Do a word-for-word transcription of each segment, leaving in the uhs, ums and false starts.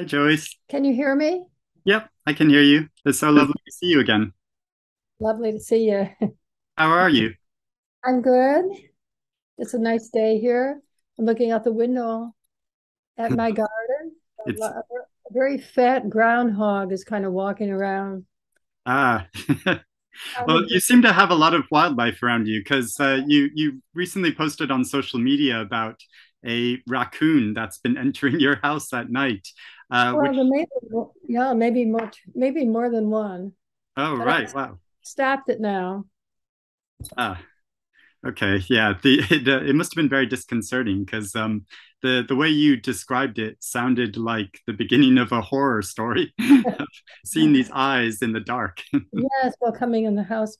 Hi, Joyce. Can you hear me? Yep, I can hear you. It's so lovely to see you again. Lovely to see you. How are you? I'm good. It's a nice day here. I'm looking out the window at my garden. It's... A very fat groundhog is kind of walking around. Ah. Well, you seem to have a lot of wildlife around you because uh, you, you recently posted on social media about a raccoon that's been entering your house at night. Uh, well, which... maybe, yeah, maybe more, maybe more than one. Oh, but right. I wow. Stopped it now. Ah, okay. Yeah, the it, uh, it must have been very disconcerting because um, the, the way you described it sounded like the beginning of a horror story, seeing these eyes in the dark. Yes, while coming in the house.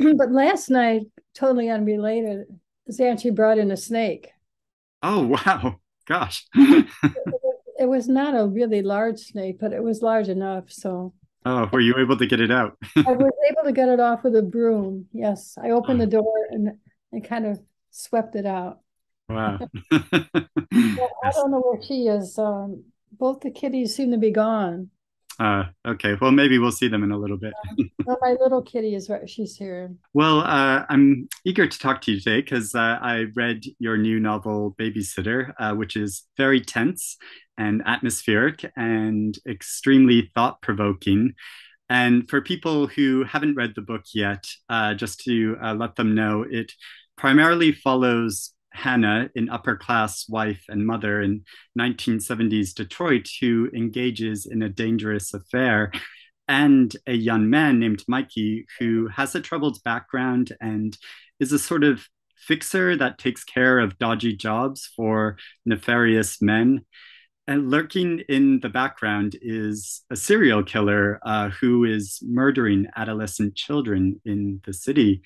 But last night, totally unrelated, Zanzi brought in a snake. Oh, wow. Gosh. it, it was not a really large snake, but it was large enough. So. Oh, were you able to get it out? I was able to get it off with a broom. Yes. I opened the door and, and kind of swept it out. Wow. Well, I don't know where she is. Um, both the kitties seem to be gone. Uh, okay. Well, maybe we'll see them in a little bit. Yeah. Well, my little kitty is right. She's here. Well, uh, I'm eager to talk to you today because uh, I read your new novel, Babysitter, uh, which is very tense and atmospheric and extremely thought-provoking. And for people who haven't read the book yet, uh, just to uh, let them know, it primarily follows Hannah, an upper-class wife and mother in nineteen seventies Detroit, who engages in a dangerous affair, and a young man named Mikey, who has a troubled background and is a sort of fixer that takes care of dodgy jobs for nefarious men. And lurking in the background is a serial killer uh, who is murdering adolescent children in the city.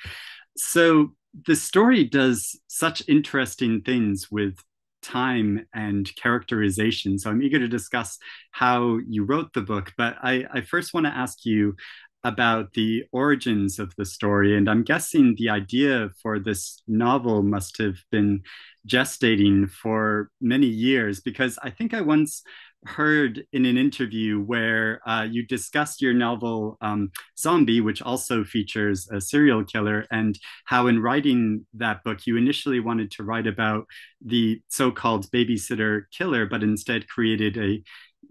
So the story does such interesting things with time and characterization. So I'm eager to discuss how you wrote the book, but I, I first want to ask you about the origins of the story. And I'm guessing the idea for this novel must have been gestating for many years, because I think I once heard in an interview where uh, you discussed your novel um, Zombie, which also features a serial killer, and how in writing that book, you initially wanted to write about the so-called babysitter killer, but instead created a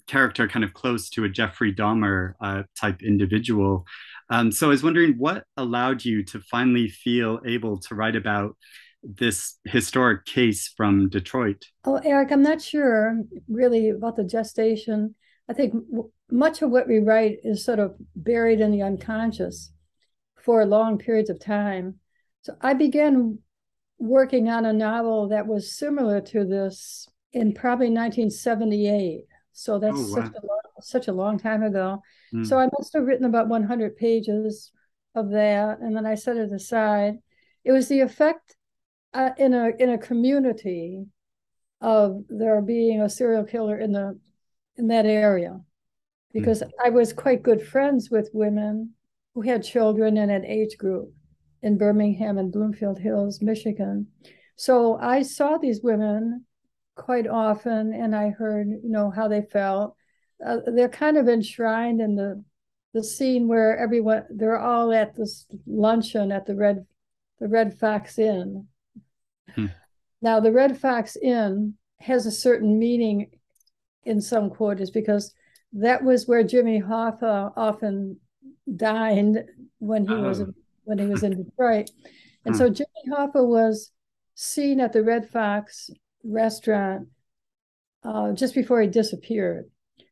character kind of close to a Jeffrey Dahmer uh, type individual. Um, so I was wondering what allowed you to finally feel able to write about this historic case from Detroit? Oh, Eric, I'm not sure really about the gestation. I think w much of what we write is sort of buried in the unconscious for long periods of time. So I began working on a novel that was similar to this in probably nineteen seventy-eight. So that's oh, wow. such, a long, such a long time ago. Mm. So I must have written about one hundred pages of that, and then I set it aside. It was the effect Uh, in a in a community of there being a serial killer in the in that area, because mm. I was quite good friends with women who had children in an age group in Birmingham and Bloomfield Hills, Michigan. So I saw these women quite often, and I heard you know how they felt. Uh, they're kind of enshrined in the the scene where everyone they're all at this luncheon at the Red the Red Fox Inn. Hmm. Now, the Red Fox Inn has a certain meaning in some quarters because that was where Jimmy Hoffa often dined when he oh. was when he was in Detroit, and hmm. so Jimmy Hoffa was seen at the Red Fox restaurant uh, just before he disappeared.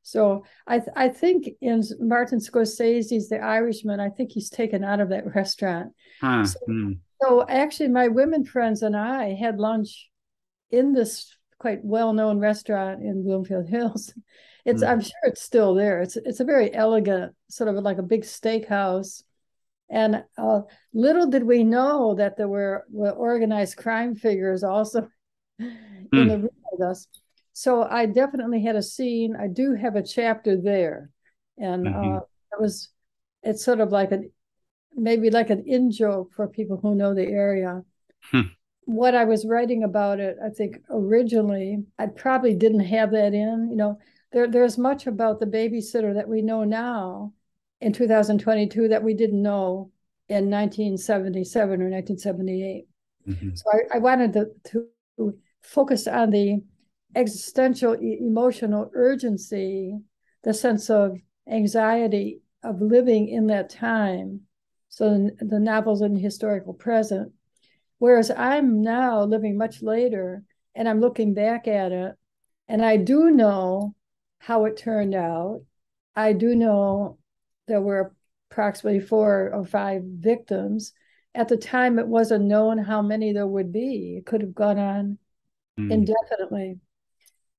So I th I think in Martin Scorsese's The Irishman, I think he's taken out of that restaurant. Huh. So, hmm. So actually, my women friends and I had lunch in this quite well-known restaurant in Bloomfield Hills. It's mm. I'm sure it's still there. It's it's a very elegant, sort of like a big steakhouse. And uh, little did we know that there were, were organized crime figures also mm. in the room with us. So I definitely had a scene. I do have a chapter there, and mm-hmm. uh, it was it's sort of like an maybe like an in-joke for people who know the area. Hmm. What I was writing about it, I think originally, I probably didn't have that in, you know, there, there's much about the babysitter that we know now in two thousand twenty-two that we didn't know in nineteen seventy-seven or nineteen seventy-eight. Mm-hmm. So I, I wanted to, to focus on the existential, e- emotional urgency, the sense of anxiety of living in that time. So the, the novel's in the historical present. Whereas I'm now living much later and I'm looking back at it, and I do know how it turned out. I do know there were approximately four or five victims. At the time, it wasn't known how many there would be. It could have gone on mm. indefinitely.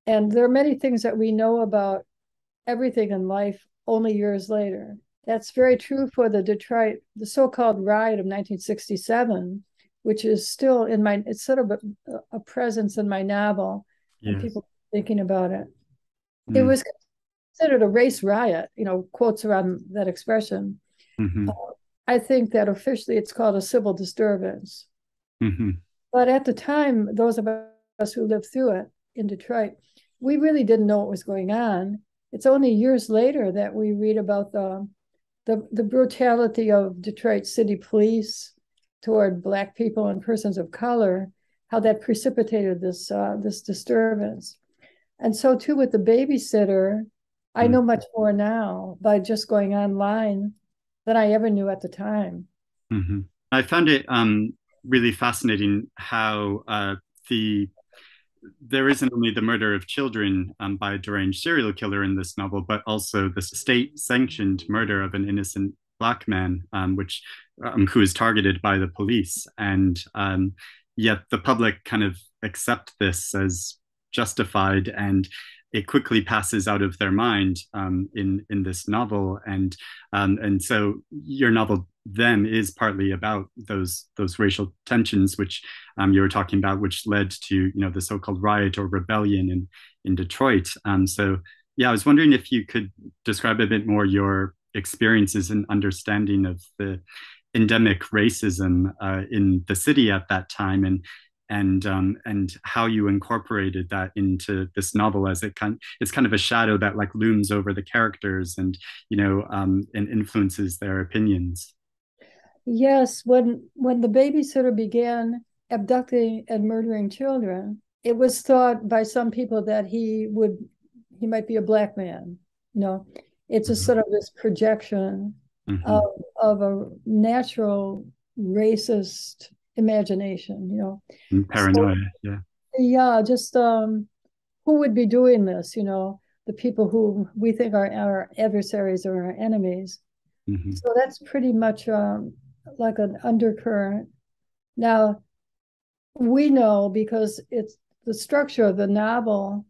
And there are many things that we know about everything in life only years later. That's very true for the Detroit, the so-called riot of nineteen sixty-seven, which is still in my, it's sort of a, a presence in my novel. Yes. And people thinking about it. Mm. It was considered a race riot, you know, quotes around that expression. Mm-hmm. Uh, I think that officially it's called a civil disturbance. Mm-hmm. But at the time, those of us who lived through it in Detroit, we really didn't know what was going on. It's only years later that we read about the the, the brutality of Detroit City Police toward Black people and persons of color, how that precipitated this uh, this disturbance. And so too with the babysitter, mm-hmm. I know much more now by just going online than I ever knew at the time. Mm-hmm. I found it um, really fascinating how uh, the there isn't only the murder of children um, by a deranged serial killer in this novel, but also the state-sanctioned murder of an innocent Black man, um, which um, who is targeted by the police, and um, yet the public kind of accept this as justified, and it quickly passes out of their mind um, in in this novel, and um, and so your novel then is partly about those those racial tensions, which um, you were talking about, which led to you know the so-called riot or rebellion in in Detroit. Um, so yeah, I was wondering if you could describe a bit more your experiences and understanding of the endemic racism uh, in the city at that time, and. And um, and how you incorporated that into this novel, as it kind it's kind of a shadow that like looms over the characters, and you know um, and influences their opinions. Yes, when when the babysitter began abducting and murdering children, it was thought by some people that he would he might be a Black man. You know, it's a sort of this projection mm-hmm. of of a natural racist imagination, you know, and paranoia. So, yeah, yeah. Just um, who would be doing this? You know, the people who we think are our adversaries or our enemies. Mm-hmm. So that's pretty much um, like an undercurrent. Now, we know because it's the structure of the novel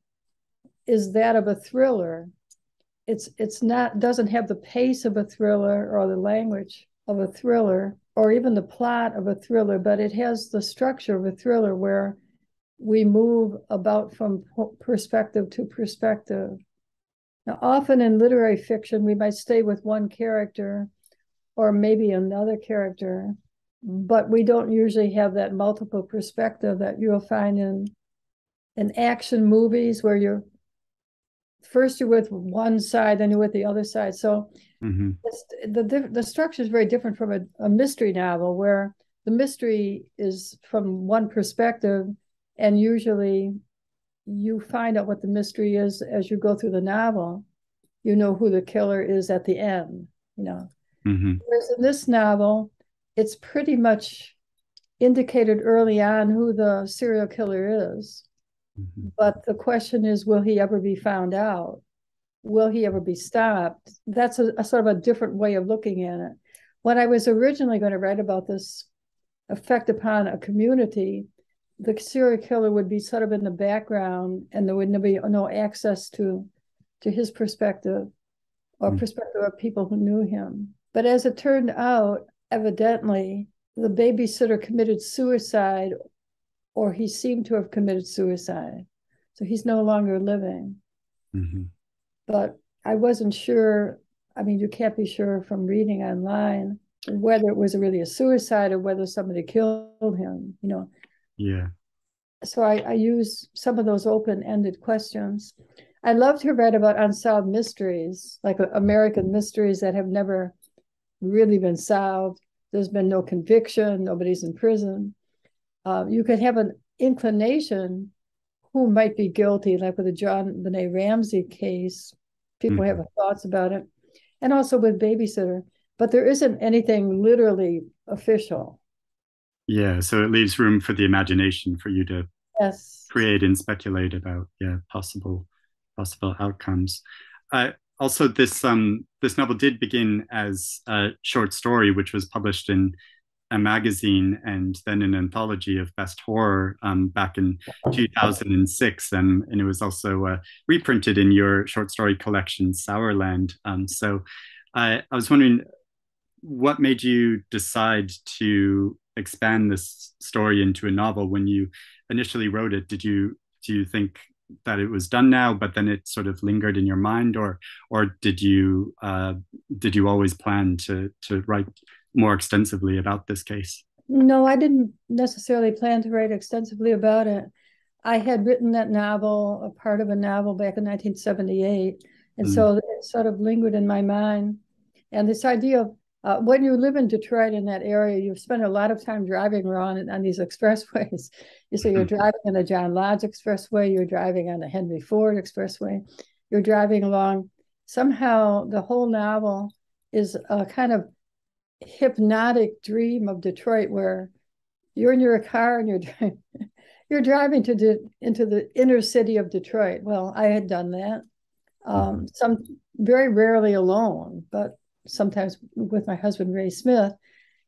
is that of a thriller. It's it's not doesn't have the pace of a thriller or the language of a thriller, or even the plot of a thriller, but it has the structure of a thriller where we move about from perspective to perspective. Now, often in literary fiction, we might stay with one character or maybe another character, but we don't usually have that multiple perspective that you'll find in, in action movies where you're first you're with one side, then you're with the other side. So mm-hmm. the the structure is very different from a, a mystery novel, where the mystery is from one perspective, and usually you find out what the mystery is as you go through the novel. You know who the killer is at the end, you know. Mm-hmm. Whereas in this novel, it's pretty much indicated early on who the serial killer is. But the question is, will he ever be found out? Will he ever be stopped? That's a, a sort of a different way of looking at it. When I was originally going to write about this effect upon a community, the serial killer would be sort of in the background, and there would be no access to, to his perspective or mm-hmm. perspective of people who knew him. But as it turned out, evidently, the babysitter committed suicide, or he seemed to have committed suicide. So he's no longer living. Mm-hmm. But I wasn't sure, I mean, you can't be sure from reading online whether it was really a suicide or whether somebody killed him, you know? Yeah. So I, I use some of those open-ended questions. I loved to read about unsolved mysteries, like American mysteries that have never really been solved. There's been no conviction. Nobody's in prison. Uh, you could have an inclination who might be guilty, like with the JonBenet Ramsey case. People mm-hmm. have thoughts about it. And also with Babysitter. But there isn't anything literally official. Yeah, so it leaves room for the imagination for you to yes. create and speculate about yeah possible possible outcomes. Uh, also, this um this novel did begin as a short story, which was published in a magazine and then an anthology of best horror um, back in two thousand six, and, and it was also uh, reprinted in your short story collection Sourland. Um, so I, I was wondering, what made you decide to expand this story into a novel when you initially wrote it? Did you do you think that it was done now, but then it sort of lingered in your mind, or or did you uh, did you always plan to to write more extensively about this case? No, I didn't necessarily plan to write extensively about it. I had written that novel, a part of a novel, back in nineteen seventy-eight. And mm. so it sort of lingered in my mind. And this idea of uh, when you live in Detroit, in that area, you've spent a lot of time driving around on these expressways. So you're driving on the John Lodge expressway, you're driving on the Henry Ford expressway, you're driving along. Somehow the whole novel is a kind of hypnotic dream of Detroit, where you're in your car and you're driving, you're driving to de, into the inner city of Detroit. Well, I had done that. Um, some very rarely alone, but sometimes with my husband Ray Smith.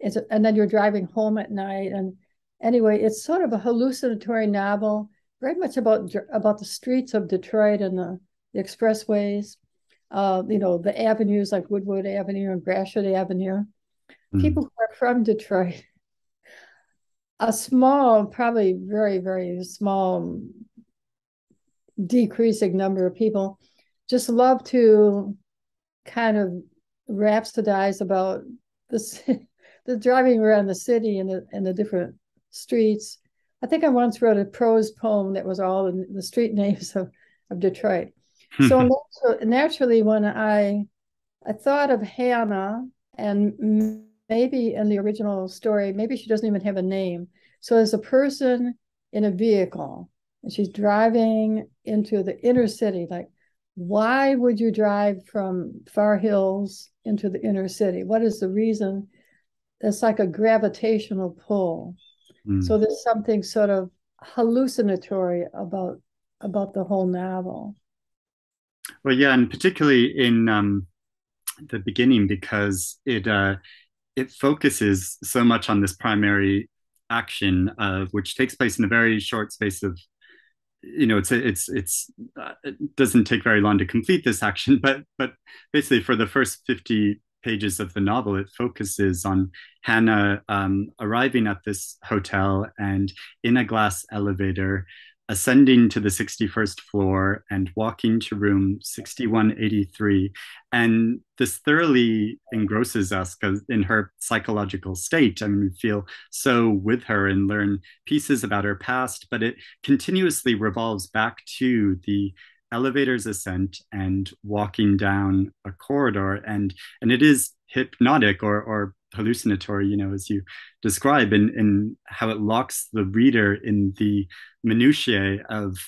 It's, and then you're driving home at night. And anyway, it's sort of a hallucinatory novel, very much about about the streets of Detroit and the, the expressways. Uh, you know, the avenues like Woodward Avenue and Gratiot Avenue. People who are from Detroit, a small, probably very, very small, decreasing number of people just love to kind of rhapsodize about this, the driving around the city and the, and the different streets. I think I once wrote a prose poem that was all in the street names of, of Detroit. So naturally, when I, I thought of Hannah, and maybe in the original story, maybe she doesn't even have a name. So there's a person in a vehicle and she's driving into the inner city. Like, why would you drive from Far Hills into the inner city? What is the reason? It's like a gravitational pull. Mm. So there's something sort of hallucinatory about, about the whole novel. Well, yeah, and particularly in um, the beginning, because it, uh, it focuses so much on this primary action, uh, which takes place in a very short space of, you know, it's it's it's uh, it doesn't take very long to complete this action, but but basically for the first fifty pages of the novel, it focuses on Hannah um, arriving at this hotel and in a glass elevator, ascending to the sixty-first floor and walking to room sixty-one eighty-three. And this thoroughly engrosses us, because in her psychological state, I mean, we feel so with her and learn pieces about her past, but it continuously revolves back to the elevator's ascent and walking down a corridor. And, and it is hypnotic or, or hallucinatory, you know, as you describe, and, and how it locks the reader in the minutiae of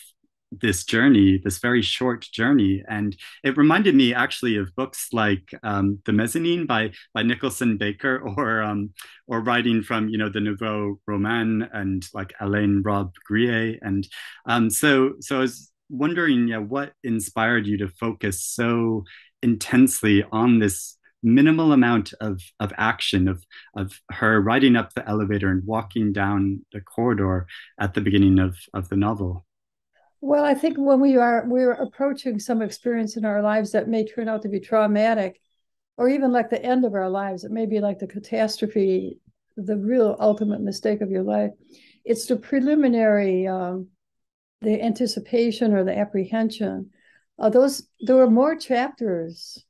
this journey, this very short journey. And it reminded me actually of books like um, The Mezzanine by by Nicholson Baker, or um, or writing from, you know, the Nouveau Roman and like Alain Robe-Grillet. And um, so, so I was wondering, yeah, what inspired you to focus so intensely on this minimal amount of of action of of her riding up the elevator and walking down the corridor at the beginning of of the novel? Well, I think when we are we're approaching some experience in our lives that may turn out to be traumatic, or even like the end of our lives, it may be like the catastrophe, the real ultimate mistake of your life. It's the preliminary, um, the anticipation or the apprehension. Uh, those there were more chapters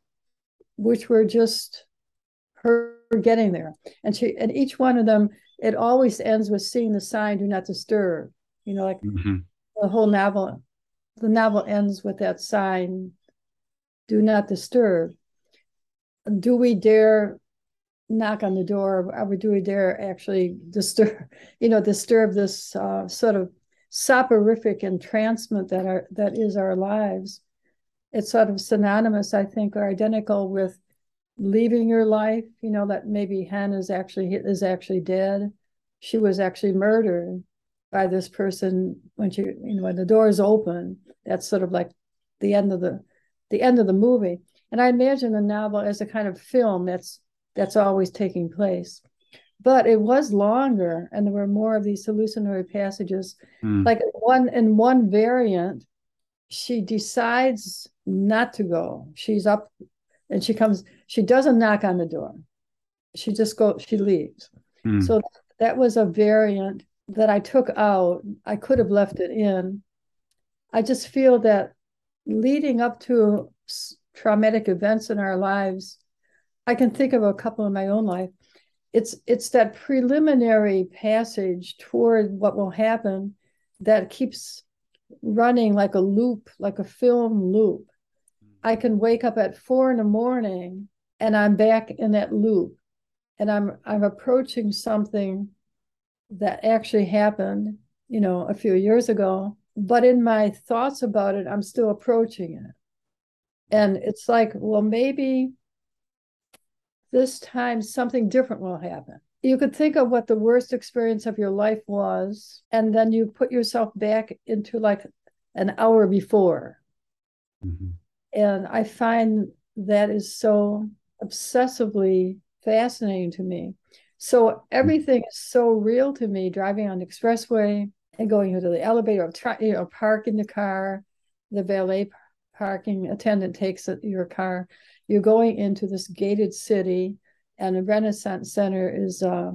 which were just her getting there. And she, and each one of them, it always ends with seeing the sign, do not disturb. You know, like mm-hmm. the whole novel the novel ends with that sign, do not disturb. Do we dare knock on the door? Or do we dare actually disturb, you know, disturb this uh, sort of soporific entrancement that are that is our lives? It's sort of synonymous, I think, or identical with leaving your life. You know, that maybe Hannah's actually is actually dead. She was actually murdered by this person when she, you know, when the door is open. That's sort of like the end of the the end of the movie. And I imagine the novel as a kind of film that's that's always taking place. But it was longer, and there were more of these hallucinatory passages. Mm. Like one in one variant, she decides not to go. She's up, and she comes. She doesn't knock on the door. She just goes. She leaves. Mm. So that was a variant that I took out. I could have left it in. I just feel that leading up to traumatic events in our lives, I can think of a couple in my own life. It's it's that preliminary passage toward what will happen that keeps running like a loop, like a film loop. I can wake up at four in the morning and I'm back in that loop, and I'm I'm approaching something that actually happened, you know, a few years ago. But in my thoughts about it, I'm still approaching it. And it's like, well, maybe this time something different will happen. You could think of what the worst experience of your life was, and then you put yourself back into like an hour before. Mm-hmm. And I find that is so obsessively fascinating to me. So everything is so real to me, driving on the expressway and going into the elevator, try, you know, parking the car, the valet parking attendant takes your car. You're going into this gated city, and the Renaissance Center is, uh,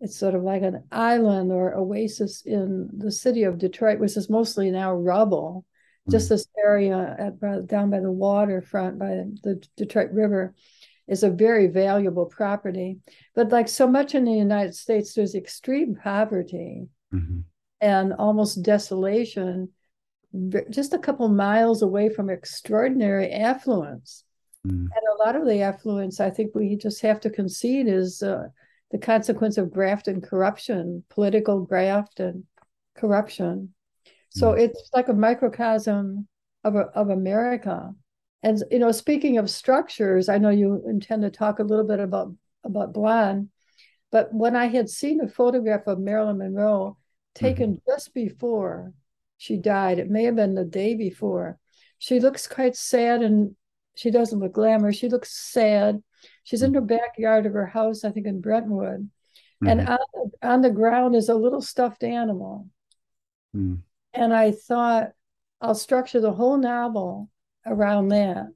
it's sort of like an island or oasis in the city of Detroit, which is mostly now rubble. Mm-hmm. Just this area at, down by the waterfront, by the Detroit River, is a very valuable property. But like so much in the United States, there's extreme poverty, mm-hmm, and almost desolation, just a couple miles away from extraordinary affluence. Mm. And a lot of the affluence, I think we just have to concede, is uh, the consequence of graft and corruption, political graft and corruption. So mm. it's like a microcosm of, of America. And, you know, speaking of structures, I know you intend to talk a little bit about, about Blonde, but when I had seen a photograph of Marilyn Monroe taken mm. just before she died, it may have been the day before, she looks quite sad, and she doesn't look glamorous. She looks sad. She's in the backyard of her house, I think in Brentwood. Mm-hmm. And on the, on the ground is a little stuffed animal. Mm. And I thought, I'll structure the whole novel around that.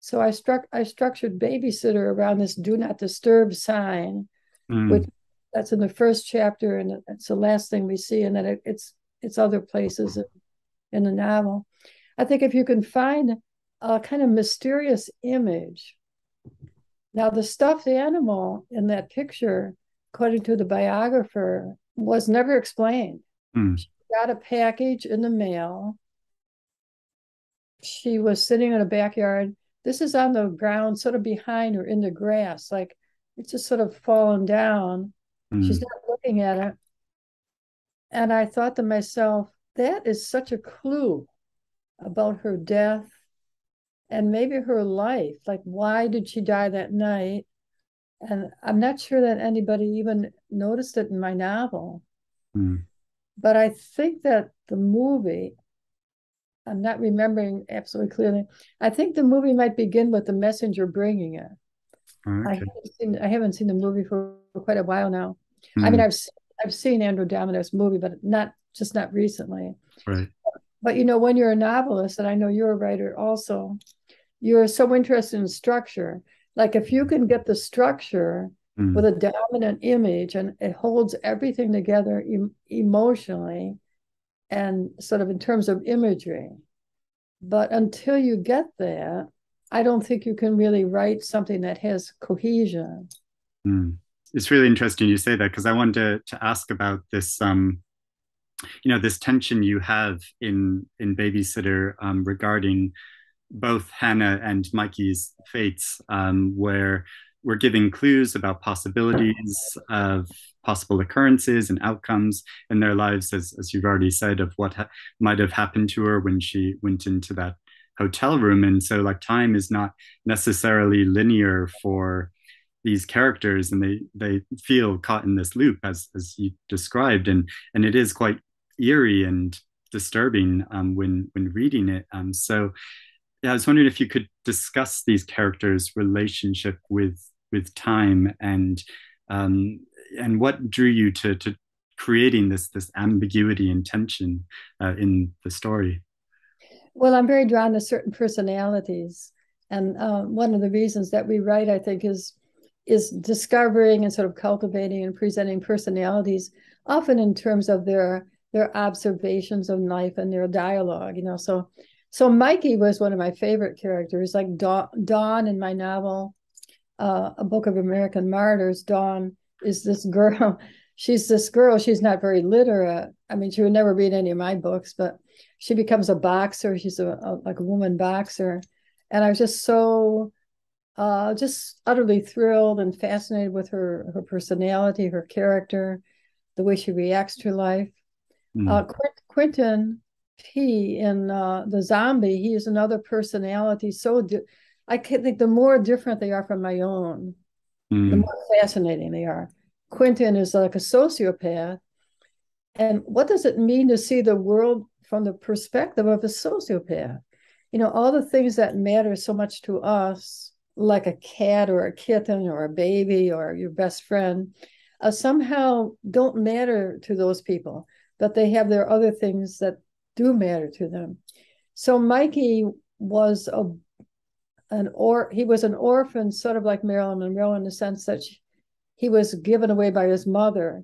So I struck, I structured Babysitter around this do not disturb sign, mm. which that's in the first chapter, and it's the last thing we see. And then it, it's, it's other places in, in the novel. I think if you can find a kind of mysterious image. Now, the stuffed animal in that picture, according to the biographer, was never explained. Mm. She got a package in the mail. She was sitting in a backyard. This is on the ground, sort of behind her in the grass, like it's just sort of fallen down. Mm. She's not looking at it. And I thought to myself, that is such a clue about her death, and maybe her life, like why did she die that night? And I'm not sure that anybody even noticed it in my novel. Mm. But I think that the movie, I'm not remembering absolutely clearly, I think the movie might begin with the messenger bringing it. Okay. I haven't seen, I haven't seen the movie for quite a while now. Mm. I mean, I've seen, I've seen Andrew Domino's movie, but not just not recently. Right. But you know, when you're a novelist, and I know you're a writer also, you're so interested in structure. Like if you can get the structure mm. with a dominant image, and it holds everything together em- emotionally and sort of in terms of imagery. But until you get that, I don't think you can really write something that has cohesion. Mm. It's really interesting you say that, because I wanted to, to ask about this um, you know, this tension you have in in Babysitter um, regarding both Hannah and Mikey's fates, um, where we're giving clues about possibilities of possible occurrences and outcomes in their lives, as, as you've already said, of what ha- might have happened to her when she went into that hotel room. And so like time is not necessarily linear for these characters, and they they feel caught in this loop, as as you described, and and it is quite eerie and disturbing um, when when reading it. Um, so yeah, I was wondering if you could discuss these characters' relationship with with time, and um, and what drew you to to creating this this ambiguity and tension uh, in the story. Well, I'm very drawn to certain personalities, and uh, one of the reasons that we write, I think, is. is discovering and sort of cultivating and presenting personalities, often in terms of their their observations of life and their dialogue, you know. So so Mikey was one of my favorite characters. Like Dawn, Dawn in my novel, uh, A Book of American Martyrs, Dawn is this girl. She's this girl. She's not very literate. I mean, she would never read any of my books, but she becomes a boxer. She's a, a like a woman boxer. And I was just so... Uh, just utterly thrilled and fascinated with her her personality, her character, the way she reacts to life. Mm. Uh, Quint- Quentin P. in uh, The Zombie, he is another personality. So di- I think the more different they are from my own, mm. the more fascinating they are. Quentin is like a sociopath. And what does it mean to see the world from the perspective of a sociopath? You know, all the things that matter so much to us, like a cat or a kitten or a baby or your best friend, uh, somehow don't matter to those people, but they have their other things that do matter to them. So Mikey was a an or he was an orphan, sort of like Marilyn Monroe, in the sense that she, he was given away by his mother,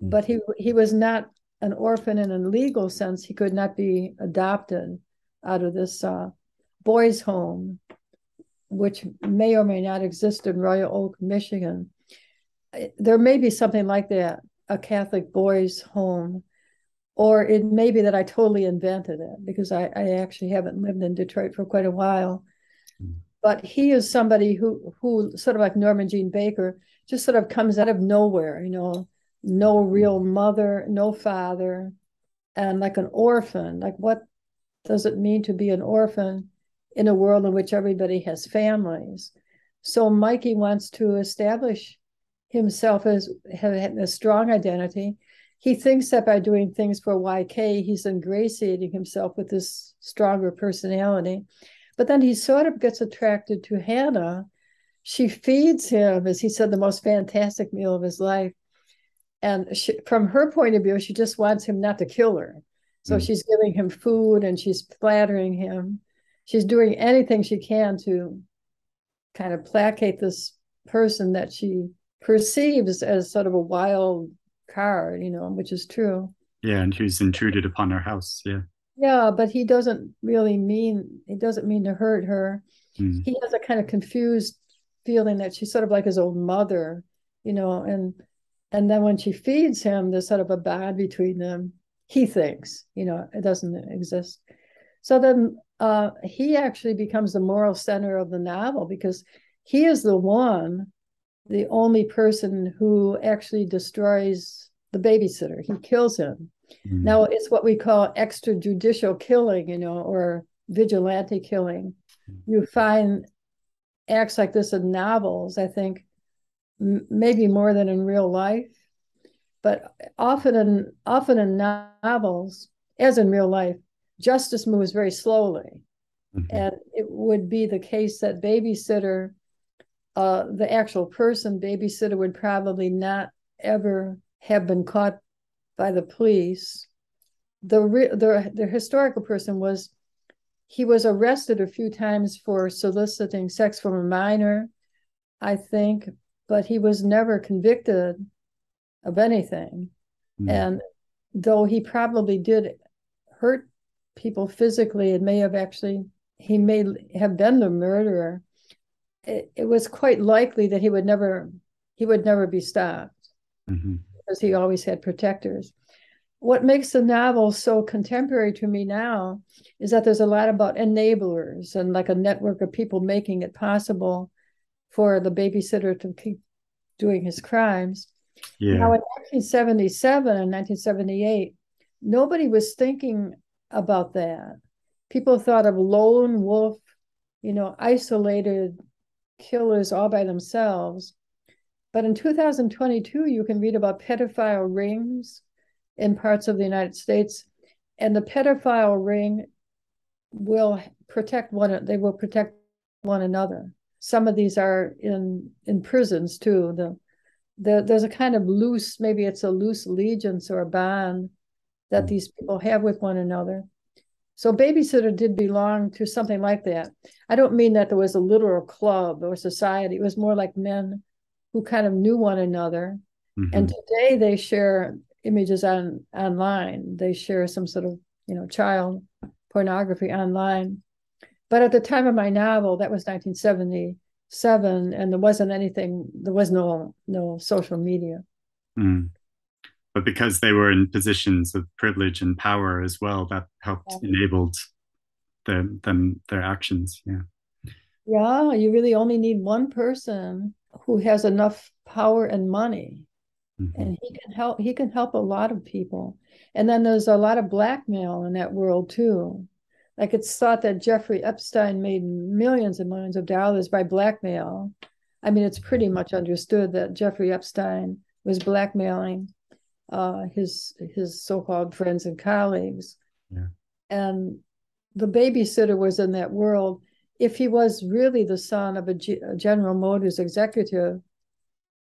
but he he was not an orphan in a legal sense. He could not be adopted out of this uh, boys' home, which may or may not exist in Royal Oak, Michigan. There may be something like that, a Catholic boys' home, or it may be that I totally invented it, because I, I actually haven't lived in Detroit for quite a while. But he is somebody who, who sort of like Norma Jean Baker, just sort of comes out of nowhere, you know, no real mother, no father, and like an orphan. Like, what does it mean to be an orphan in a world in which everybody has families? So Mikey wants to establish himself as having a strong identity. He thinks that by doing things for Y K, he's ingratiating himself with this stronger personality. But then he sort of gets attracted to Hannah. She feeds him, as he said, the most fantastic meal of his life. And she, from her point of view, she just wants him not to kill her. So mm. she's giving him food and she's flattering him. She's doing anything she can to kind of placate this person that she perceives as sort of a wild card, you know, which is true. Yeah, and who's intruded upon her house, yeah. Yeah, but he doesn't really mean, he doesn't mean to hurt her. Mm. He has a kind of confused feeling that she's sort of like his own mother, you know, and and then when she feeds him, there's sort of a bond between them, he thinks, you know, it doesn't exist. So then... Uh, he actually becomes the moral center of the novel, because he is the one, the only person who actually destroys the babysitter. He kills him. Mm-hmm. Now, it's what we call extrajudicial killing, you know, or vigilante killing. You find acts like this in novels, I think, m- maybe more than in real life, but often in, often in novels, as in real life, justice moves very slowly. Mm-hmm. And it would be the case that babysitter, uh, the actual person babysitter, would probably not ever have been caught by the police. The, re- the, the historical person was, he was arrested a few times for soliciting sex from a minor, I think, but he was never convicted of anything. Mm-hmm. And though he probably did hurt people physically, it may have actually, he may have been the murderer, it, it was quite likely that he would never, he would never be stopped, mm-hmm. because he always had protectors. what makes the novel so contemporary to me now is that there's a lot about enablers and like a network of people making it possible for the babysitter to keep doing his crimes. Yeah. Now, in nineteen seventy-seven and nineteen seventy-eight, nobody was thinking about that. People thought of lone wolf, you know, isolated killers all by themselves. But in two thousand twenty-two, you can read about pedophile rings in parts of the United States, and the pedophile ring will protect one, they will protect one another. Some of these are in, in prisons too. The, the, there's a kind of loose, maybe it's a loose allegiance or a bond that these people have with one another. So Babysitter did belong to something like that. I don't mean that there was a literal club or society. It was more like men who kind of knew one another. Mm-hmm. And today they share images on online. They share some sort of, you know, child pornography online. But at the time of my novel, that was nineteen seventy-seven, and there wasn't anything, there was no, no social media. Mm. But because they were in positions of privilege and power as well, that helped yeah. enabled them, them, their actions, yeah. Yeah, you really only need one person who has enough power and money. Mm-hmm. And he can help, he can help a lot of people. And then there's a lot of blackmail in that world too. Like it's thought that Jeffrey Epstein made millions and millions of dollars by blackmail. I mean, it's pretty much understood that Jeffrey Epstein was blackmailing uh, his his so-called friends and colleagues. Yeah. And the babysitter was in that world. If he was really the son of a, G- a General Motors executive,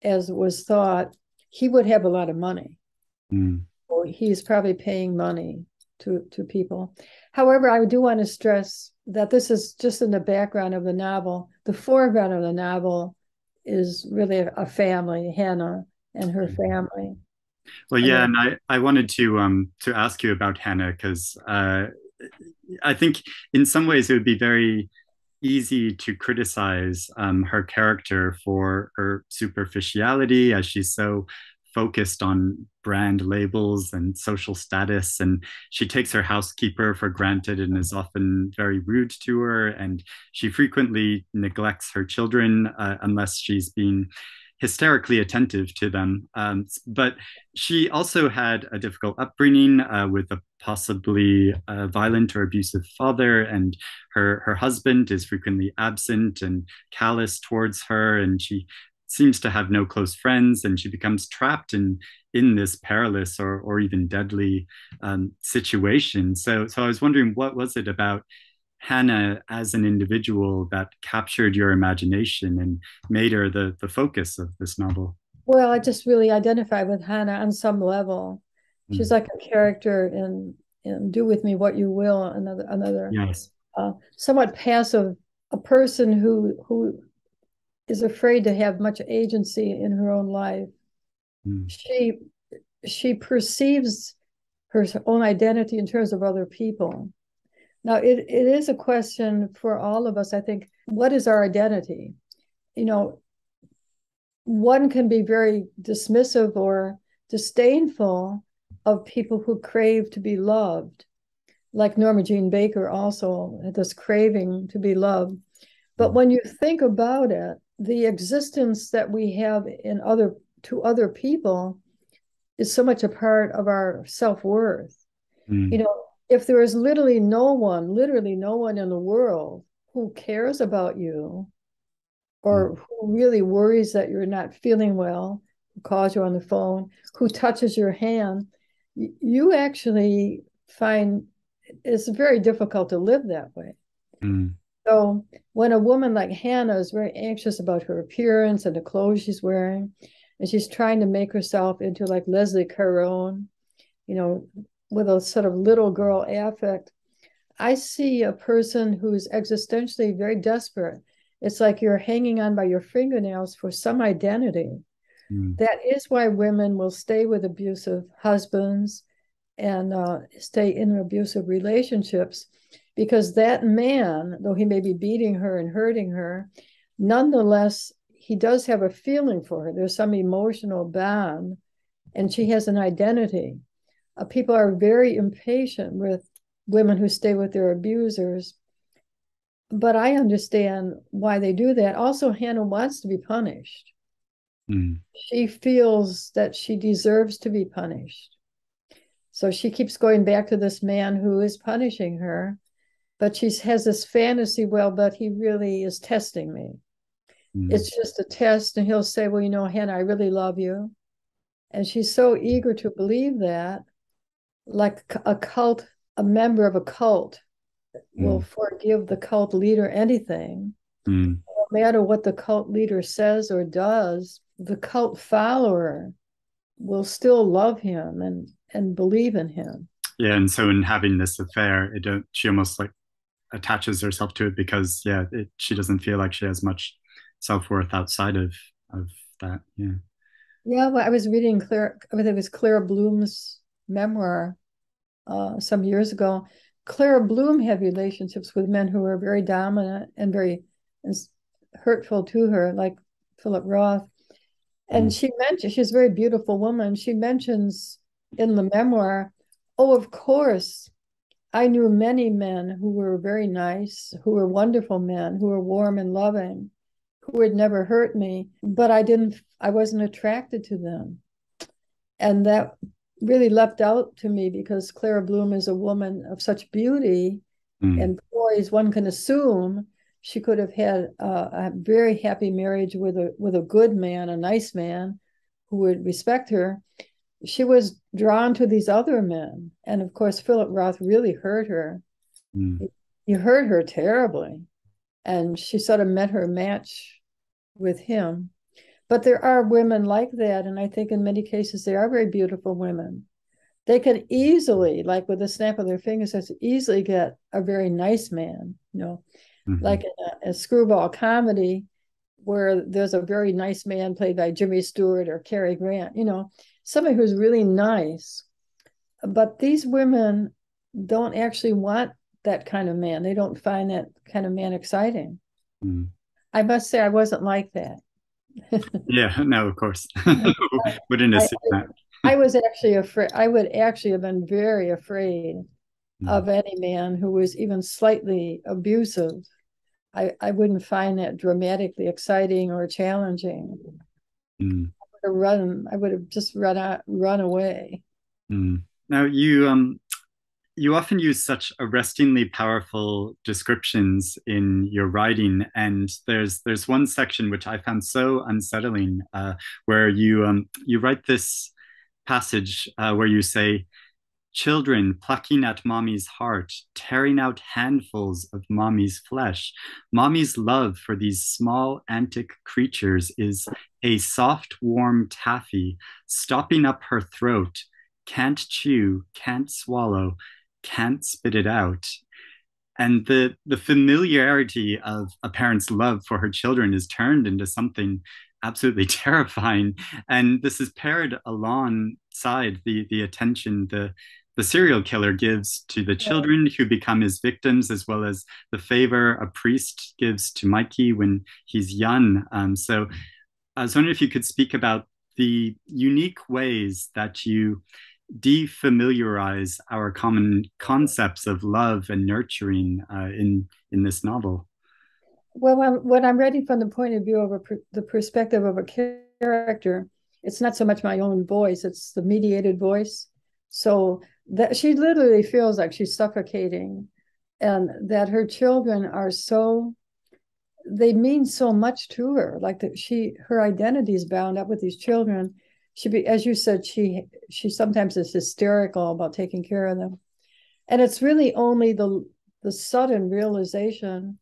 as was thought, he would have a lot of money. Mm. So he's probably paying money to, to people. However, I do want to stress that this is just in the background of the novel. The foreground of the novel is really a, a family, Hannah and her family. Well, yeah, and, and I, I wanted to um to ask you about Hannah, because uh, I think in some ways it would be very easy to criticize um, her character for her superficiality, as she's so focused on brand labels and social status, and she takes her housekeeper for granted and is often very rude to her, and she frequently neglects her children uh, unless she's being hysterically attentive to them. Um, but she also had a difficult upbringing uh, with a possibly uh, violent or abusive father, and her, her husband is frequently absent and callous towards her, and she seems to have no close friends, and she becomes trapped in in this perilous or or even deadly um, situation. So, so I was wondering, what was it about Hannah as an individual that captured your imagination and made her the the focus of this novel? Well, I just really identify with Hannah on some level. She's mm-hmm. like a character in, in "Do with Me What You Will," another another yes. uh, somewhat passive, a person who who. is afraid to have much agency in her own life. Mm. She she perceives her own identity in terms of other people. Now, it, it is a question for all of us, I think, what is our identity? You know, one can be very dismissive or disdainful of people who crave to be loved, like Norma Jean Baker also had this craving to be loved. But when you think about it, the existence that we have in other to other people is so much a part of our self-worth. Mm. You know, if there is literally no one, literally no one in the world who cares about you or mm. who really worries that you're not feeling well, who calls you on the phone, who touches your hand, you actually find it's very difficult to live that way. Mm. So when a woman like Hannah is very anxious about her appearance and the clothes she's wearing, and she's trying to make herself into like Leslie Caron, you know, with a sort of little girl affect, I see a person who's existentially very desperate. It's like you're hanging on by your fingernails for some identity. Mm. That is why women will stay with abusive husbands and uh, stay in abusive relationships, because that man, though he may be beating her and hurting her, nonetheless, he does have a feeling for her. There's some emotional bond, and she has an identity. uh, people are very impatient with women who stay with their abusers. But I understand why they do that. Also, Hannah wants to be punished. Mm. She feels that she deserves to be punished. So she keeps going back to this man who is punishing her, but she has this fantasy, well, but he really is testing me. Mm. It's just a test. And he'll say, well, you know, Hannah, I really love you. And she's so eager to believe that, like a cult, a member of a cult will mm. forgive the cult leader anything. Mm. No matter what the cult leader says or does, the cult follower will still love him and, and believe in him. Yeah, and so in having this affair, it don't, she almost like attaches herself to it because, yeah, it, she doesn't feel like she has much self-worth outside of, of that, yeah. Yeah, well, I was reading Claire, I mean, it was Claire Bloom's memoir uh, some years ago. Claire Bloom had relationships with men who were very dominant and very hurtful to her, like Philip Roth. And she mentioned, she's a very beautiful woman. She mentions in the memoir, oh, of course, I knew many men who were very nice, who were wonderful men, who were warm and loving, who had never hurt me, but I didn't, I wasn't attracted to them. And that really leapt out to me because Clara Bloom is a woman of such beauty mm. and poise. One can assume she could have had a, a very happy marriage with a with a good man, a nice man who would respect her. She was drawn to these other men. And of course, Philip Roth really hurt her. Mm. He, he hurt her terribly. And she sort of met her match with him. But there are women like that. And I think in many cases, they are very beautiful women. They can easily, like with a snap of their fingers, easily get a very nice man, you know, mm-hmm. like in a, a screwball comedy where there's a very nice man played by Jimmy Stewart or Cary Grant, you know, somebody who's really nice. But these women don't actually want that kind of man. They don't find that kind of man exciting. Mm. I must say I wasn't like that. Yeah, no, of course. Wouldn't assume I, that. I was actually afraid. I would actually have been very afraid mm. of any man who was even slightly abusive. I, I wouldn't find that dramatically exciting or challenging. Mm. I would have run. I would have just run out, run away. Mm. Now you um. You often use such arrestingly powerful descriptions in your writing, and there's there's one section which I found so unsettling, uh, where you um, you write this passage uh, where you say, "Children plucking at mommy's heart, tearing out handfuls of mommy's flesh. Mommy's love for these small antic creatures is a soft, warm taffy, stopping up her throat. Can't chew, can't swallow." Can't spit it out. And the the familiarity of a parent's love for her children is turned into something absolutely terrifying. And this is paired alongside the the attention the the serial killer gives to the children who become his victims, as well as the favor a priest gives to Mikey when he's young. Um, so I was wondering if you could speak about the unique ways that you defamiliarize our common concepts of love and nurturing uh, in in this novel. Well, when, when I'm writing from the point of view of a, the perspective of a character, it's not so much my own voice; it's the mediated voice. So that she literally feels like she's suffocating, and that her children are so they mean so much to her. Like that, she her identity is bound up with these children. She be, as you said, she she sometimes is hysterical about taking care of them, and it's really only the the sudden realization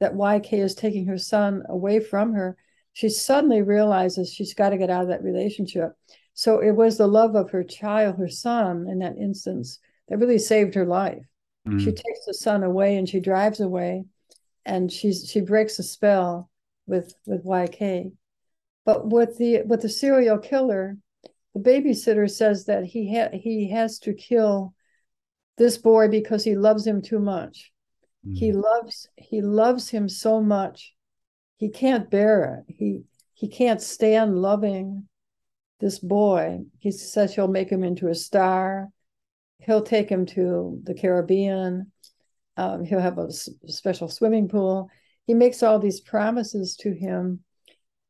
that Y K is taking her son away from her. She suddenly realizes she's got to get out of that relationship. So it was the love of her child, her son, in that instance, that really saved her life. Mm-hmm. She takes the son away and she drives away, and she's she breaks the spell with with Y K. But with the with the serial killer, the babysitter says that he ha he has to kill this boy because he loves him too much. Mm. He loves he loves him so much, he can't bear it. He he can't stand loving this boy. He says he'll make him into a star. He'll take him to the Caribbean. Um, he'll have a s- special swimming pool. He makes all these promises to him,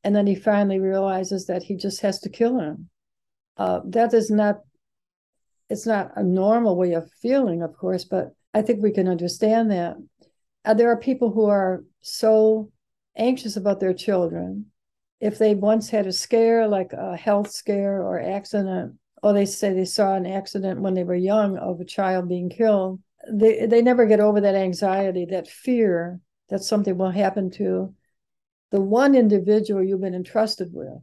and then he finally realizes that he just has to kill him. Uh, that is not, it's not a normal way of feeling, of course, but I think we can understand that. Uh, there are people who are so anxious about their children. If they once had a scare, like a health scare or accident, or they say they saw an accident when they were young of a child being killed, they they never get over that anxiety, that fear that something will happen to the one individual you've been entrusted with.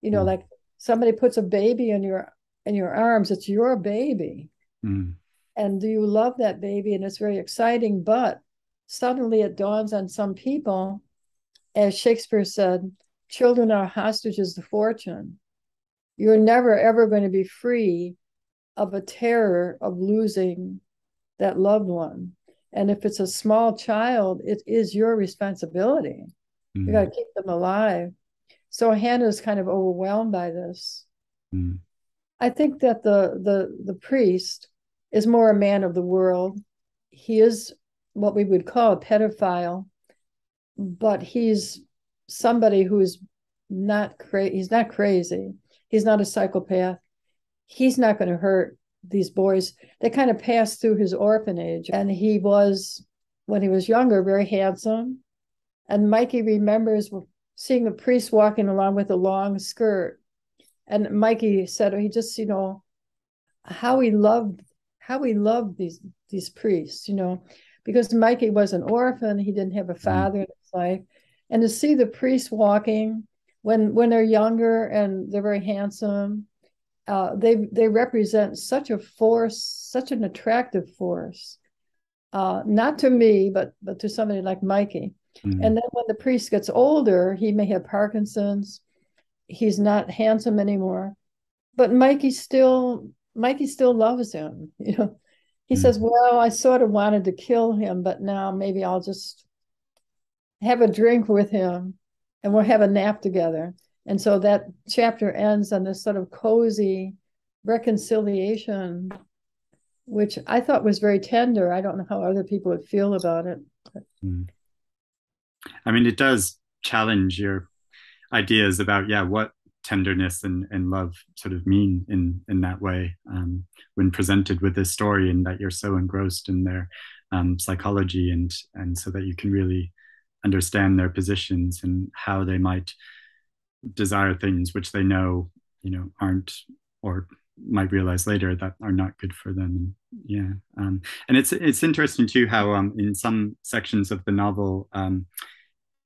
You know, mm. like somebody puts a baby in your in your arms, it's your baby. Mm. And you love that baby, and it's very exciting, but suddenly it dawns on some people, as Shakespeare said, children are hostages to fortune. You're never, ever going to be free of a terror of losing that loved one. And if it's a small child, it is your responsibility. Mm-hmm. You got to keep them alive. So Hannah's kind of overwhelmed by this. Mm-hmm. I think that the, the the priest is more a man of the world. He is what we would call a pedophile, but he's somebody who is not crazy. He's not crazy. He's not a psychopath. He's not going to hurt these boys. They kind of passed through his orphanage, and he was, when he was younger, very handsome. And Mikey remembers seeing a priest walking along with a long skirt. And Mikey said he just, you know, how he loved, how he loved these these priests, you know, because Mikey was an orphan. He didn't have a father in his life. And to see the priests walking when when they're younger and they're very handsome, uh, they they represent such a force, such an attractive force, uh, not to me, but but to somebody like Mikey. Mm-hmm. And then when the priest gets older, he may have Parkinson's. He's not handsome anymore, but Mikey still Mikey still loves him. You know, he mm-hmm. says, "Well, I sort of wanted to kill him, but now maybe I'll just have a drink with him, and we'll have a nap together." And so that chapter ends on this sort of cozy reconciliation, which I thought was very tender. I don't know how other people would feel about it. But. I mean, it does challenge your ideas about, yeah, what tenderness and, and love sort of mean in, in that way um, when presented with this story, and that you're so engrossed in their um, psychology, and and so that you can really understand their positions and how they might desire things which they know, you know, aren't, or might realize later that are not good for them. Yeah. Um, and it's it's interesting too how um, in some sections of the novel, um,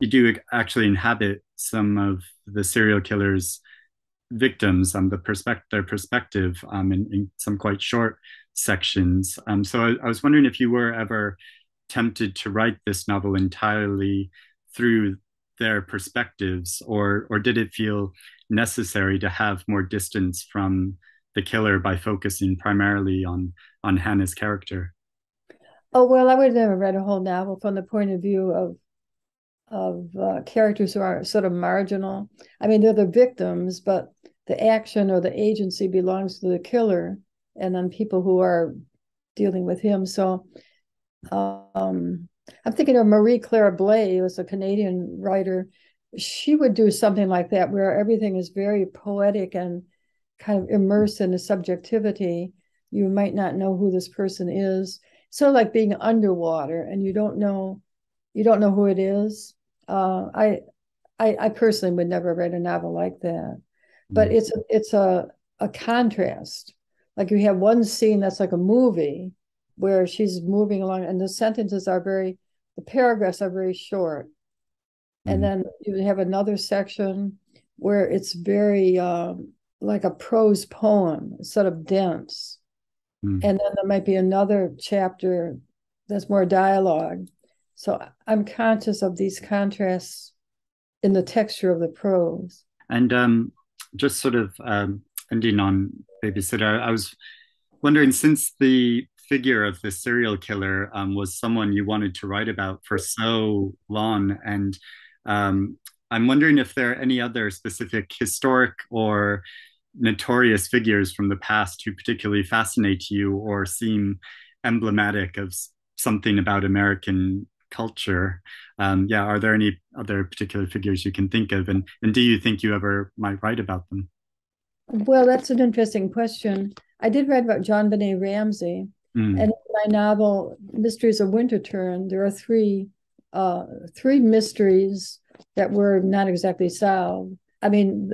you do actually inhabit some of the serial killer's victims, um, the perspective, their perspective um, in, in some quite short sections. Um, so I, I was wondering if you were ever tempted to write this novel entirely through their perspectives, or or did it feel necessary to have more distance from the killer by focusing primarily on on Hannah's character? Oh, well, I would have never read a whole novel from the point of view of of uh, characters who are sort of marginal. I mean, they're the victims, but the action or the agency belongs to the killer, and then people who are dealing with him. So Um, I'm thinking of Marie Claire Blay, who was a Canadian writer. She would do something like that, where everything is very poetic and kind of immersed in a subjectivity. You might not know who this person is. So like being underwater, and you don't know, you don't know who it is. Uh, I, I, I personally would never read a novel like that, but it's a, it's a a contrast. Like you have one scene that's like a movie, where she's moving along, and the sentences are very, the paragraphs are very short. Mm-hmm. And then you have another section where it's very uh, like a prose poem, sort of dense. Mm-hmm. And then there might be another chapter that's more dialogue. So I'm conscious of these contrasts in the texture of the prose. And um, just sort of um, ending on Babysitter, I was wondering, since the figure of the serial killer um, was someone you wanted to write about for so long, and um, I'm wondering if there are any other specific historic or notorious figures from the past who particularly fascinate you or seem emblematic of something about American culture. Um, yeah, are there any other particular figures you can think of? And, and do you think you ever might write about them? Well, that's an interesting question. I did write about JonBenet Ramsey. Mm. And in my novel, Mysteries of Winterturn, there are three uh, three mysteries that were not exactly solved. I mean,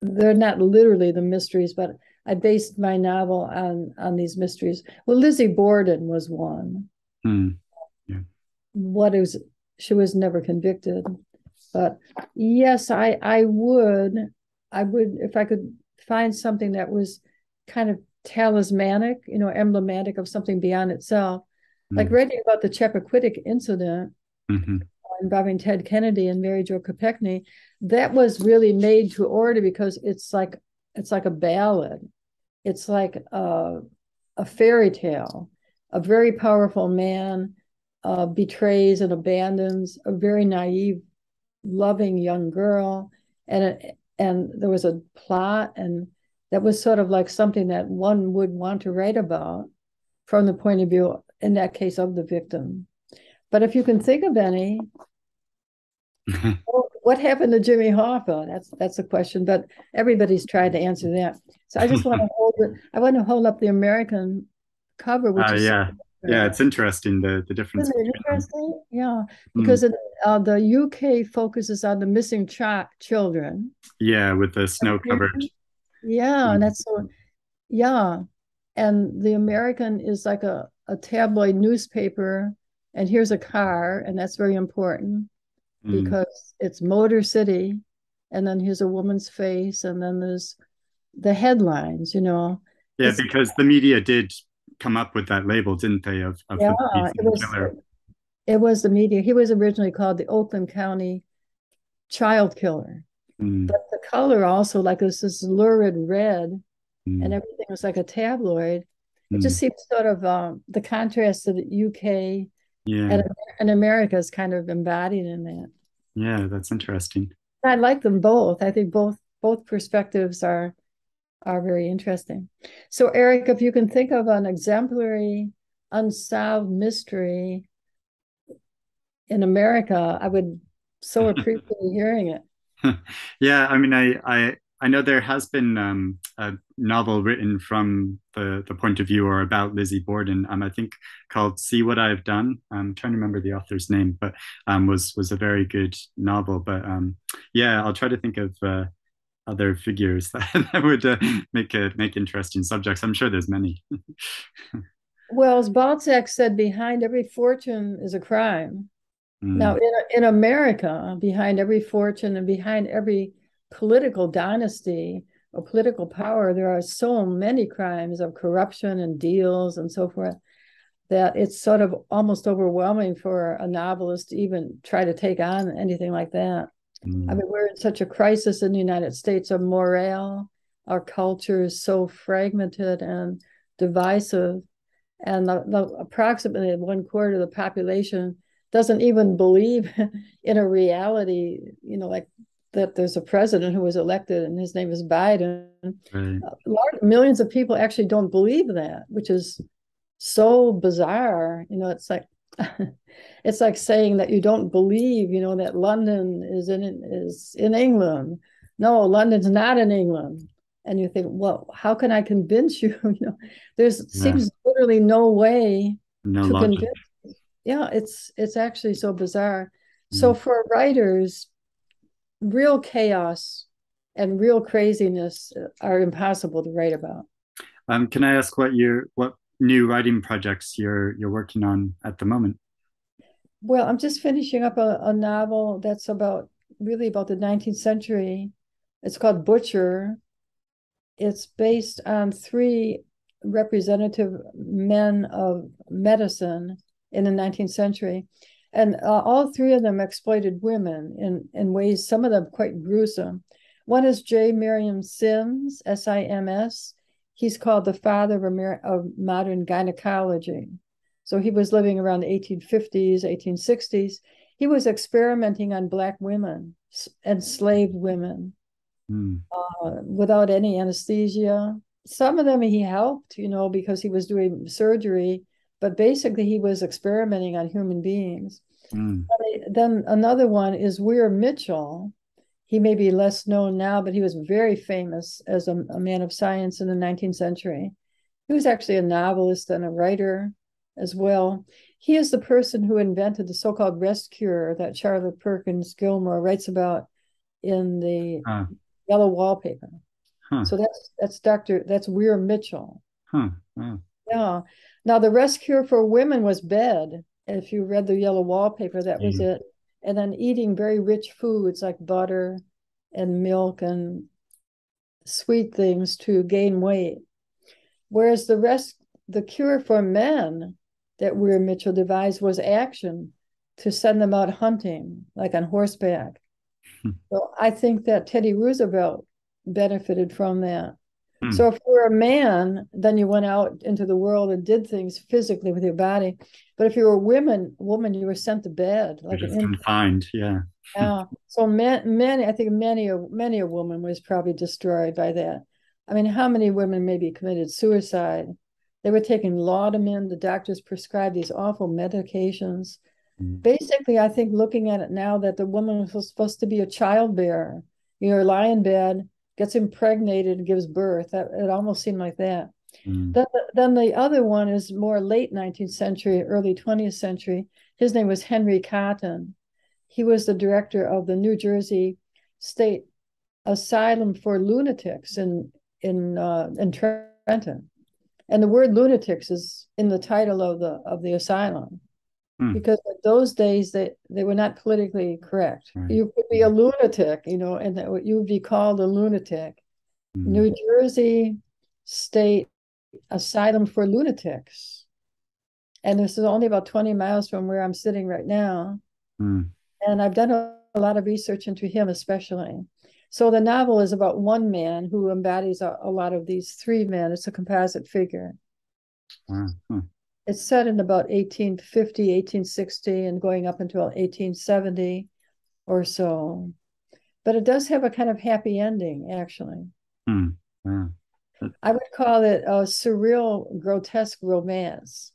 they're not literally the mysteries, but I based my novel on, on these mysteries. Well, Lizzie Borden was one. Mm. Yeah. What is, she was never convicted. But yes, I, I would, I would, if I could find something that was kind of talismanic, you know, emblematic of something beyond itself. Mm-hmm. Like reading about the Chappaquiddick incident mm-hmm. involving Ted Kennedy and Mary Jo Kopechne, that was really made to order because it's like it's like a ballad. It's like a, a fairy tale. A very powerful man uh, betrays and abandons a very naive, loving young girl. And, it, and there was a plot, and that was sort of like something that one would want to write about from the point of view, in that case, of the victim. But if you can think of any, what happened to Jimmy Hoffa? That's that's a question, but everybody's tried to answer that. So I just want to hold it. I want to hold up the American cover, which uh, is yeah, yeah, it's interesting the the difference. Isn't it interesting? Yeah, because mm. it, uh, the U K focuses on the missing ch- children. Yeah, with the snow covered. Yeah, and that's so, yeah. And the American is like a, a tabloid newspaper, and here's a car, and that's very important mm. because it's Motor City, and then here's a woman's face, and then there's the headlines, you know. Yeah, it's, because the media did come up with that label, didn't they? Of, of yeah, the it was, killer. It was the media. He was originally called the Oakland County Child Killer. Mm. But the color also, like this, this lurid red, mm. and everything was like a tabloid. It mm. just seems sort of um, the contrast to the U K yeah. and, and America is kind of embodied in that. Yeah, that's interesting. I like them both. I think both both perspectives are are very interesting. So, Eric, if you can think of an exemplary unsolved mystery in America, I would so appreciate hearing it. Yeah, I mean, I, I I know there has been um, a novel written from the, the point of view or about Lizzie Borden, um, I think called See What I've Done. I'm trying to remember the author's name, but um, was was a very good novel. But um, yeah, I'll try to think of uh, other figures that, that would uh, make a, make interesting subjects. I'm sure there's many. Well, as Balzac said, behind every fortune is a crime. Now, in, in America, behind every fortune and behind every political dynasty or political power, there are so many crimes of corruption and deals and so forth that it's sort of almost overwhelming for a novelist to even try to take on anything like that. Mm. I mean, we're in such a crisis in the United States of morale. Our culture is so fragmented and divisive, and the, the, approximately one quarter of the population doesn't even believe in a reality, you know, like that there's a president who was elected and his name is Biden. Right. Large, millions of people actually don't believe that, which is so bizarre. You know, it's like, it's like saying that you don't believe, you know, that London is in, is in England. No, London's not in England. And you think, well, how can I convince you? You know, there's yeah. seems literally no way no to logic. convince. Yeah, it's it's actually so bizarre. Mm. So for writers, real chaos and real craziness are impossible to write about. Um, can I ask what you what new writing projects you're you're working on at the moment? Well, I'm just finishing up a, a novel that's about really about the nineteenth century. It's called Butcher. It's based on three representative men of medicine in the nineteenth century. And uh, all three of them exploited women in, in ways, some of them quite gruesome. One is J. Merriam Sims, S I M S. He's called the father of, Amer- of modern gynecology. So he was living around the eighteen fifties, eighteen sixties. He was experimenting on Black women, enslaved women, mm. uh, without any anesthesia. Some of them he helped, you know, because he was doing surgery, but basically he was experimenting on human beings. Mm. Then another one is Weir Mitchell. He may be less known now, but he was very famous as a, a man of science in the nineteenth century. He was actually a novelist and a writer as well. He is the person who invented the so-called rest cure that Charlotte Perkins Gilmore writes about in the huh. Yellow Wallpaper. Huh. So that's that's Doctor that's Weir Mitchell. Huh. Wow. Yeah. Now the rest cure for women was bed. If you read the Yellow Wallpaper, that mm. was it. And then eating very rich foods like butter and milk and sweet things to gain weight. Whereas the rest, the cure for men that Weir Mitchell devised was action, to send them out hunting, like on horseback. Hmm. So I think that Teddy Roosevelt benefited from that. Hmm. So if you were a man, then you went out into the world and did things physically with your body. But if you were a woman, woman you were sent to bed, like an confined, yeah. Yeah. So men, many, I think many, many a woman was probably destroyed by that. I mean, how many women maybe committed suicide? They were taking laudanum. The doctors prescribed these awful medications. Mm. Basically, I think looking at it now, that the woman was supposed to be a child bearer. You know, lie in bed, gets impregnated, gives birth. That, it almost seemed like that. Mm. Then, then the other one is more late nineteenth century, early twentieth century. His name was Henry Cotton. He was the director of the New Jersey State Asylum for Lunatics in in uh, in Trenton. And the word lunatics is in the title of the of the asylum, mm. because in those days they, they were not politically correct. Right. You could be a lunatic, you know, and that you would be called a lunatic. Mm. New Jersey State Asylum for Lunatics. And this is only about twenty miles from where I'm sitting right now. Mm. And I've done a, a lot of research into him especially. So the novel is about one man who embodies a, a lot of these three men. It's a composite figure. Wow. Huh. It's set in about eighteen fifty, eighteen sixty, and going up until eighteen seventy or so. But it does have a kind of happy ending, actually. Hmm. Wow. That's... I would call it a surreal, grotesque romance.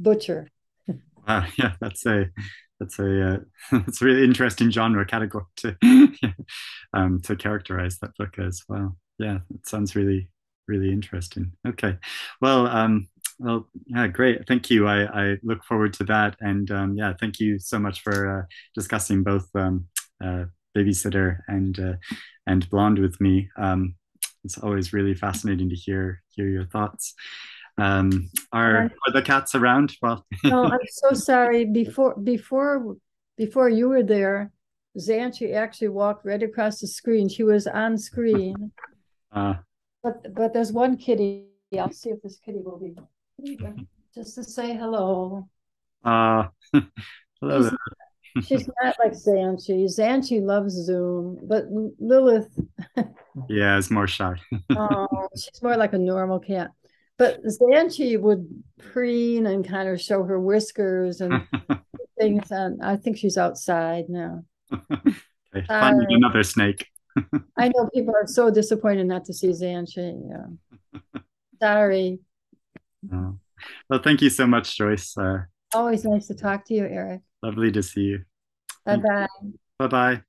Butcher. Wow. Yeah, that's a... That's a uh, that's a really interesting genre category to yeah, um, to characterize that book as well. Yeah, it sounds really really interesting. Okay, well, um, well, yeah, great. Thank you. I, I look forward to that, and um, yeah, thank you so much for uh, discussing both um, uh, Babysitter and uh, and Blonde with me. Um, it's always really fascinating to hear hear your thoughts. Um, are, are the cats around? Well, no, I'm so sorry. Before, before, before you were there, Zanzi actually walked right across the screen. She was on screen. Uh, but, but there's one kitty. I'll see if this kitty will be here, just to say hello. Uh, hello. She's not, she's not like Zanzi. Zanzi loves Zoom, but Lilith. Yeah, it's more shy. Oh, she's more like a normal cat. But Zanzi would preen and kind of show her whiskers and things. And I think she's outside now. Okay, finding uh, another snake. I know people are so disappointed not to see Zanzi. Yeah. Sorry. Oh. Well, thank you so much, Joyce. Uh, Always nice to talk to you, Eric. Lovely to see you. Bye-bye. Bye-bye.